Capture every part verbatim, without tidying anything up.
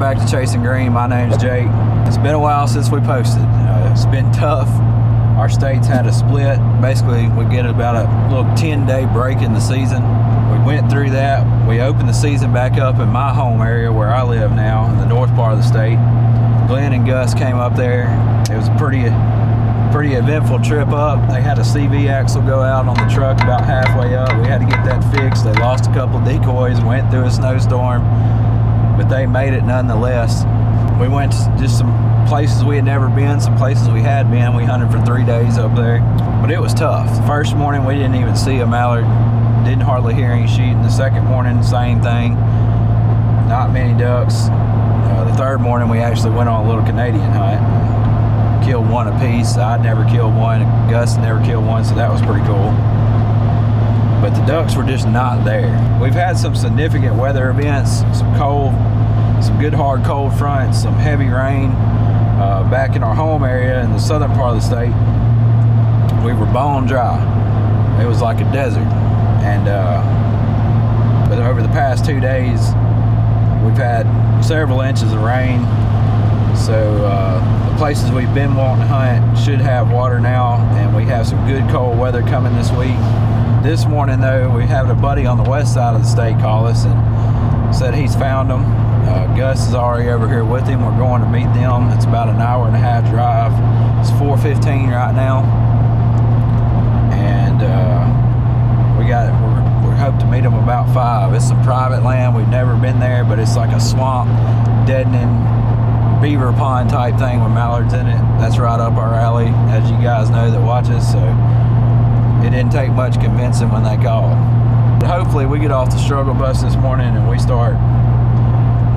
Welcome back to Chasing Green. My name's Jake. It's been a while since we posted. Uh, it's been tough. Our state's had a split. Basically, we get about a little ten day break in the season. We went through that. We opened the season back up in my home area where I live now, in the north part of the state. Glenn and Gus came up there. It was a pretty, pretty eventful trip up. They had a C V axle go out on the truck about halfway up. We had to get that fixed. They lost a couple decoys, went through a snowstorm, but they made it nonetheless. We went to just some places we had never been, some places we had been. We hunted for three days up there, but it was tough. The first morning, we didn't even see a mallard, didn't hardly hear any shooting. The second morning, same thing, not many ducks. Uh, the third morning, we actually went on a little Canadian hunt, killed one apiece. I never killed one, Gus never killed one, so that was pretty cool. But the ducks were just not there. We've had some significant weather events, some cold, some good hard cold fronts, some heavy rain. Uh, back in our home area in the southern part of the state, we were bone dry. It was like a desert. And uh, but over the past two days, we've had several inches of rain. So uh, the places we've been wanting to hunt should have water now, and we have some good cold weather coming this week. This morning, though, we had a buddy on the west side of the state call us and said he's found them. Uh, Gus is already over here with him. We're going to meet them. It's about an hour and a half drive. It's four fifteen right now, and uh, we got we hope to meet them about five. It's some private land. We've never been there, but it's like a swamp, deadening, beaver pond type thing with mallards in it. That's right up our alley, as you guys know that watch us. So it didn't take much convincing when they called. Hopefully we get off the struggle bus this morning and we start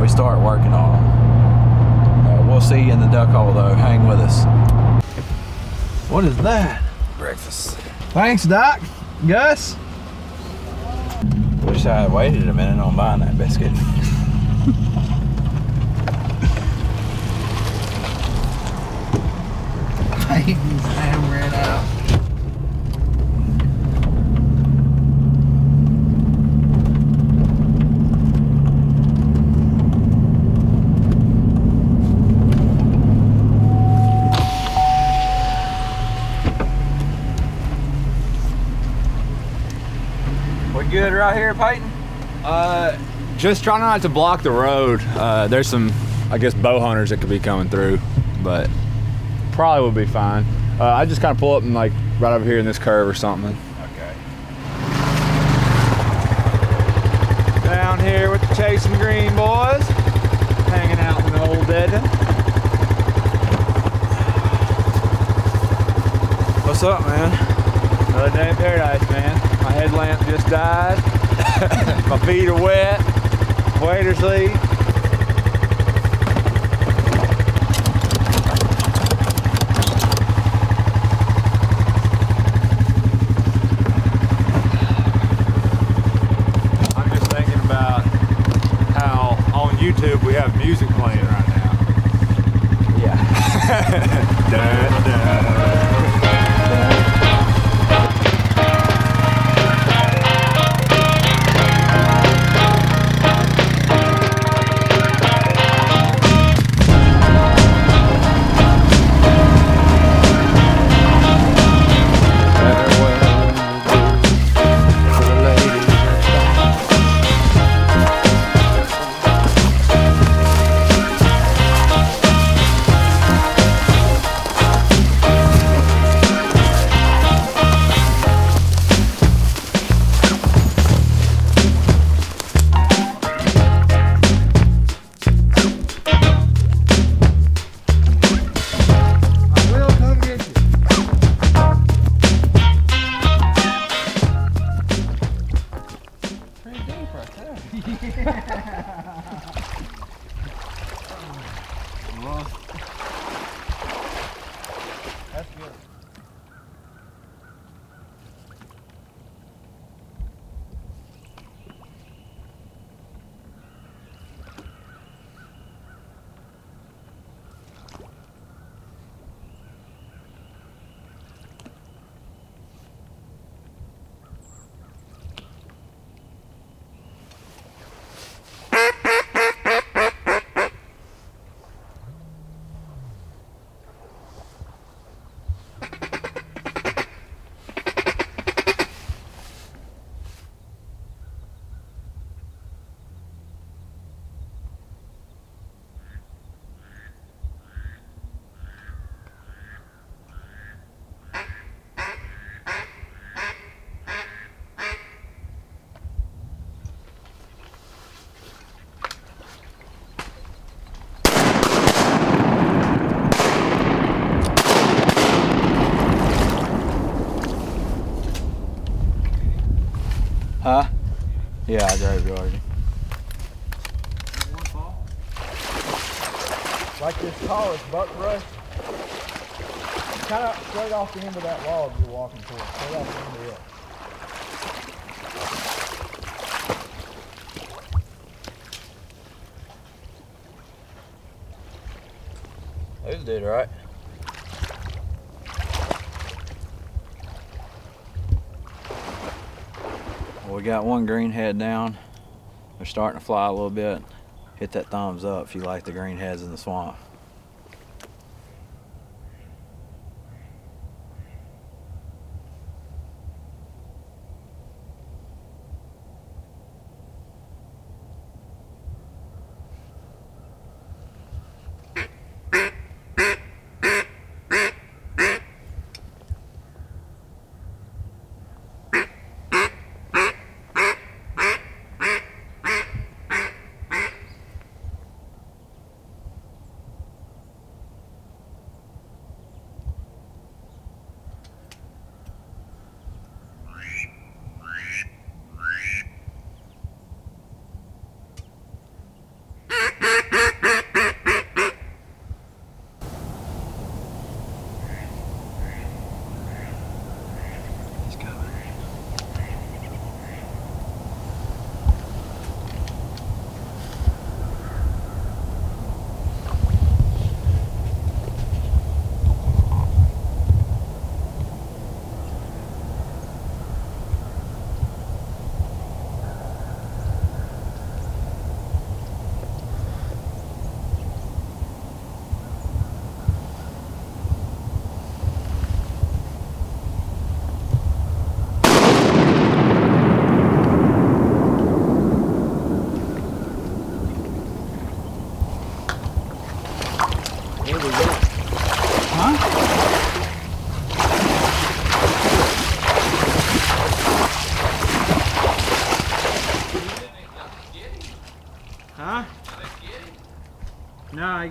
we start working on them. Uh, we'll see you in the duck hole though. Hang with us. What is that? Breakfast. Thanks, Doc. Gus? Wish I had waited a minute on buying that biscuit. Payton's ham ran out. Good right here, Payton? Uh, just trying not to block the road. Uh, there's some, I guess, bow hunters that could be coming through, but probably will be fine. Uh, I just kind of pull up and like right over here in this curve or something. Okay. Down here with the Chasing Green boys, hanging out in the old dead end. What's up, man? Another day in paradise, man. My headlamp just died. My feet are wet. Waiter's leave. I'm just thinking about how on YouTube we have music playing right now. Yeah. da, da. like this tallest buck brush, kind of straight off the end of that log you're walking towards, straight off the end of it. Those did right. Well, we got one green head down. They're starting to fly a little bit. Hit that thumbs up if you like the green heads in the swamp.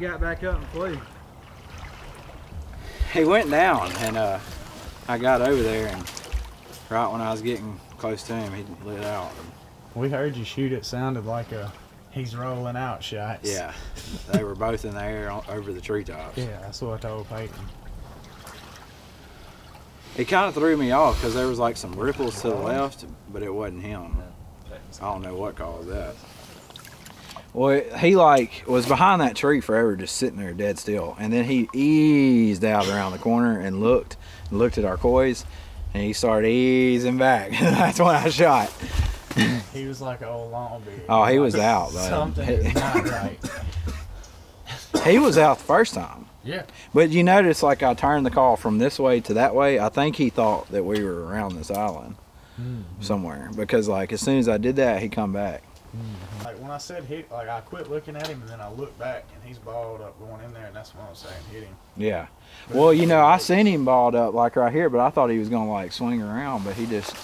Got back up and flew. He went down and uh, I got over there, and right when I was getting close to him, he lit out. We heard you shoot. It sounded like a he's rolling out shots. Yeah, they were both in the air on, over the treetops. Yeah, that's what I told Payton. It kind of threw me off because there was like some ripples to the left, but it wasn't him. I don't know what caused that. Well, he like was behind that tree forever, just sitting there dead still. And then he eased out around the corner and looked, looked at our coys, and he started easing back. That's when I shot. He was like an old long beard. Oh, he was out, though. Something is not right. He was out the first time. Yeah. But you notice, like, I turned the call from this way to that way. I think he thought that we were around this island mm-hmm. somewhere, because like as soon as I did that, he come back. Mm-hmm. Like when I said hit, like I quit looking at him and then I looked back and he's balled up going in there, and that's what I was saying, hit him. Yeah. But well, you know, I seen him balled up like right here, but I thought he was gonna like swing around, but he just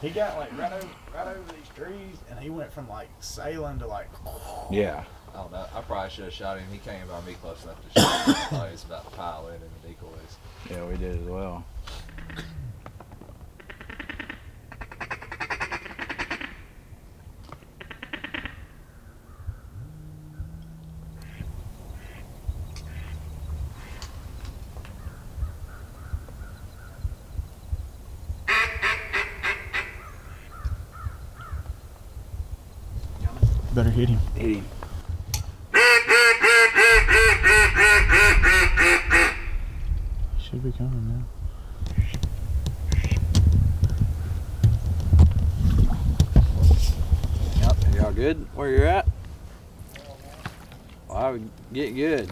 he got like right over right over these trees, and he went from like sailing to like oh. Yeah. I don't know. I probably should have shot him. He came by me close enough to shoot him. I thought he was about to pile in and the decoys. Yeah, we did as well. Better hit him. Hit him. Should be coming now. Yep, y'all good where you're at? Well, I would get good.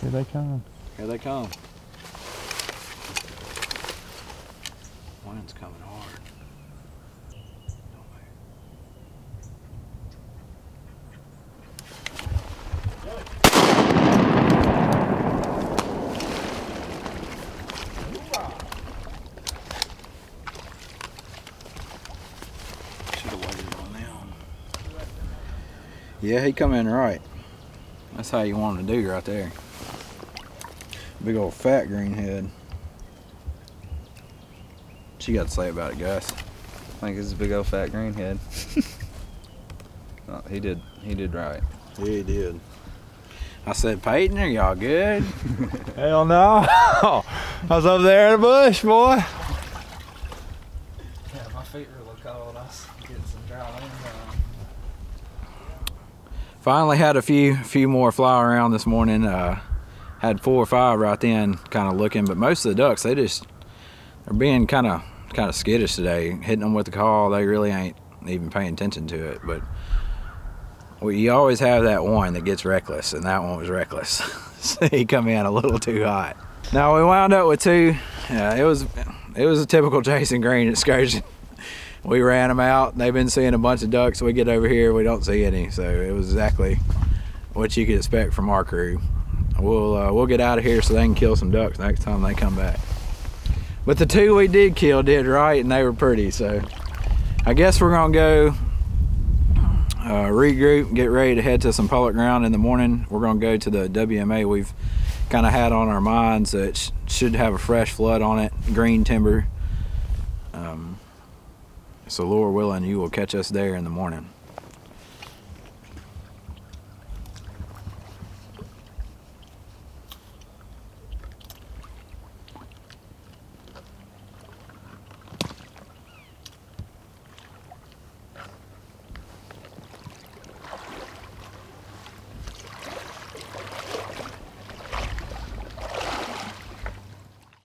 Here they come. Here they come. One's coming hard. Yeah, he come in right. That's how you want him to do right there. Big old fat green head. What you got to say about it, Gus? I think it's a big old fat green head. No, he did. He did right. Yeah, he did. I said, Payton, are y'all good? Hell no. I was up there in the bush, boy. Yeah, my feet were really cold. I was getting some dry land down. Finally had a few few more fly around this morning. Uh, had four or five right then, kind of looking. But most of the ducks, they just are being kind of kind of skittish today. Hitting them with the call, they really ain't even paying attention to it. But well, you always have that one that gets reckless, and that one was reckless. So he come in a little too hot. Now we wound up with two. Uh, it was it was a typical Chasing Green excursion. We ran them out. They've been seeing a bunch of ducks. We get over here, we don't see any. So it was exactly what you could expect from our crew. We'll uh, we'll get out of here so they can kill some ducks next time they come back. But the two we did kill did right, and they were pretty. So I guess we're gonna go. Uh, regroup, get ready to head to some public ground in the morning. We're going to go to the W M A we've kind of had on our minds that sh should have a fresh flood on it, green timber. Um, so Lord willing, you will catch us there in the morning.